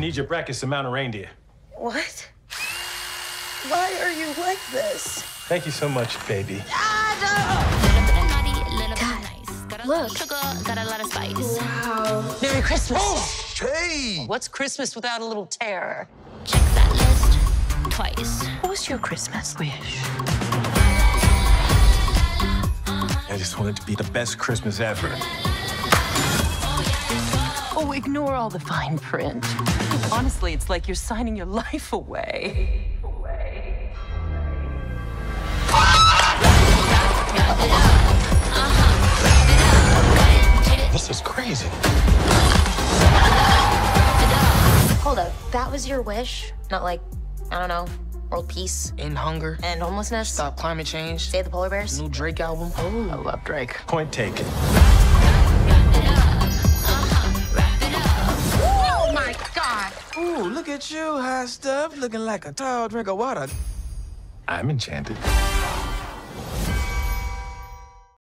need your brackets to mount a reindeer. What? Why are you like this? Thank you so much, baby. God, look. Wow. Merry Christmas. Oh, hey! What's Christmas without a little terror? Check that list twice. What was your Christmas wish? I just want it to be the best Christmas ever. Oh, ignore all the fine print. Honestly, it's like you're signing your life away. This is crazy. Hold up, that was your wish? Not like, I don't know, world peace? End hunger. End homelessness? Stop climate change? Save the polar bears? New Drake album? Oh, I love Drake. Point taken. Oh my God! Ooh, look at you, high stuff, looking like a tall drink of water. I'm enchanted.